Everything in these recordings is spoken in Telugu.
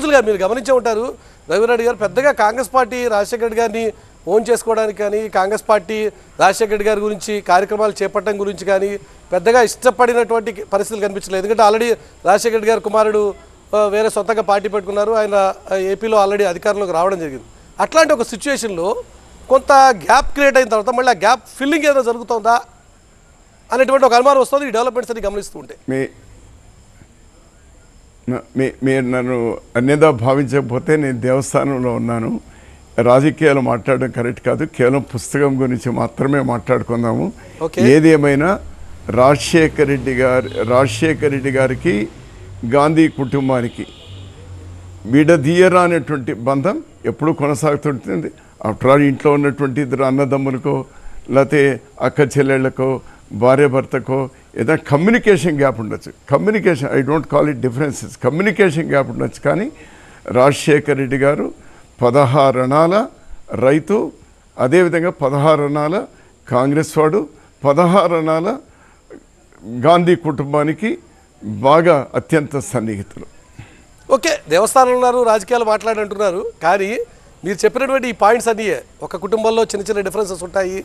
రోజులుగా మీరు గమనించే ఉంటారు రఘువీర్ రెడ్డి గారు పెద్దగా కాంగ్రెస్ పార్టీ రాజశేఖర్ రెడ్డి గారిని ఓన్ చేసుకోవడానికి కానీ కాంగ్రెస్ పార్టీ రాజశేఖర్ రెడ్డి గారి గురించి కార్యక్రమాలు చేపట్టడం గురించి కానీ పెద్దగా ఇష్టపడినటువంటి పరిస్థితులు కనిపించలేదు ఎందుకంటే ఆల్రెడీ రాజశేఖర్ రెడ్డి గారి కుమారుడు వేరే సొంతగా పార్టీ పెట్టుకున్నారు ఆయన ఏపీలో ఆల్రెడీ అధికారంలోకి రావడం జరిగింది అట్లాంటి ఒక సిచువేషన్ లో కొంత గ్యాప్ క్రియేట్ అయిన తర్వాత మళ్ళీ గ్యాప్ ఫిల్లింగ్ ఏదో జరుగుతుందా అనేటువంటి ఒక అనుమానం వస్తుంది ఈ డెవలప్‌మెంట్స్ ని గమనిస్తూ ఉంటే మీరు నన్ను అన్యదా భావించకపోతే నేను దేవస్థానంలో ఉన్నాను రాజకీయాలు మాట్లాడడం కరెక్ట్ కాదు కేవలం పుస్తకం గురించి మాత్రమే మాట్లాడుకుందాము ఏదేమైనా రాజశేఖర్ రెడ్డి గారికి గాంధీ కుటుంబానికి విడదీయరానటువంటి బంధం ఎప్పుడు కొనసాగుతుంటుంది ఆఫ్టర్ ఆల్ ఇంట్లో ఉన్నటువంటి ఇద్దరు అన్నదమ్ములకో లేకపోతే అక్క చెల్లెళ్ళకో భార్య భర్తకో ఏదైనా కమ్యూనికేషన్ గ్యాప్ ఉండొచ్చు communication I don't call it differences communication gap ఉండొచ్చు కానీ రాజశేఖర్ రెడ్డి గారు 16 రణాల రైతు అదేవిధంగా 16 రణాల కాంగ్రెస్ వాడు 16 రణాల గాంధీ కుటుంబానికి బాగా అత్యంత సన్నిహితులు ఓకే దేవస్థానంలో ఉన్నారు రాజకీయాలు మాట్లాడుకుంటున్నారు కానీ మీరు చెప్పినటువంటి ఈ పాయింట్స్ అన్నీ ఒక కుటుంబంలో చిన్న చిన్న డిఫరెన్సెస్ ఉంటాయి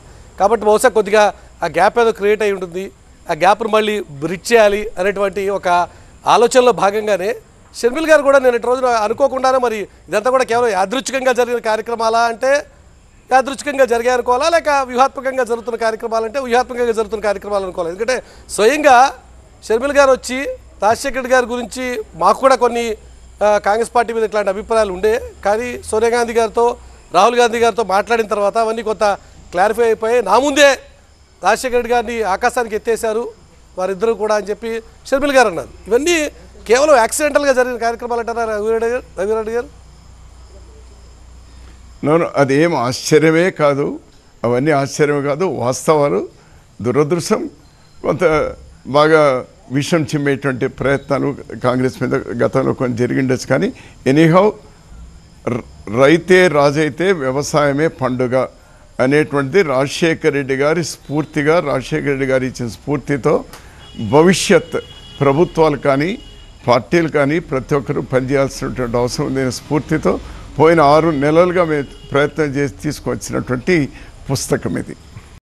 కాబట్టి బహుశా కొద్దిగా ఆ గ్యాప్ ఏదో క్రియేట్ అయి ఉంటుంది ఆ గ్యాప్ను మళ్ళీ బ్రిడ్జ్ చేయాలి అనేటువంటి ఒక ఆలోచనలో భాగంగానే షర్మిల్ గారు కూడా నేను ఈ రోజున అనుకోకుండానే మరి ఇదంతా కూడా కేవలం యాదృచ్ఛికంగా జరిగిన కార్యక్రమాలా అంటే యాదృచ్ఛికంగా జరిగాయి అనుకోవాలా లేక వ్యూహాత్మకంగా జరుగుతున్న కార్యక్రమాలు అంటే వ్యూహాత్మకంగా జరుగుతున్న కార్యక్రమాలు అనుకోవాలి ఎందుకంటే స్వయంగా షర్మిల్ గారు వచ్చి రాజశేఖర్ రెడ్డి గారి గురించి మాకు కూడా కొన్ని కాంగ్రెస్ పార్టీ మీద ఇట్లాంటి అభిప్రాయాలు ఉండే కానీ సోనియా గాంధీ గారితో రాహుల్ గాంధీ గారితో మాట్లాడిన తర్వాత అవన్నీ కొంత క్లారిఫై అయిపోయి నా ముందే రాజశేఖర్ రెడ్డి గారిని ఆకాశానికి ఎత్తేశారు వారిద్దరూ కూడా అని చెప్పి షర్మిల గారు అన్నారు ఇవన్నీ కేవలం యాక్సిడెంటల్గా జరిగిన కార్యక్రమాలు అంటారా రఘువీర్ రెడ్డి గారు అదేం ఆశ్చర్యమే కాదు అవన్నీ ఆశ్చర్యమే కాదు వాస్తవాలు దురదృష్టం కొంత బాగా విషం చిమ్మేటువంటి ప్రయత్నాలు కాంగ్రెస్ మీద గతంలో కొంచెం జరిగిండొచ్చు కానీ ఎనీహౌ రైతే రాజైతే వ్యవసాయమే పండుగ అనేటువంటిది రాజశేఖర్ రెడ్డి గారి స్ఫూర్తిగా రాజశేఖర్ రెడ్డి గారు ఇచ్చిన స్ఫూర్తితో భవిష్యత్ ప్రభుత్వాలు కానీ పార్టీలు కానీ ప్రతి ఒక్కరూ పనిచేయాల్సినటువంటి అవసరం ఉందనే స్ఫూర్తితో పోయిన 6 నెలలుగా మేము ప్రయత్నం చేసి తీసుకొచ్చినటువంటి పుస్తకం ఇది.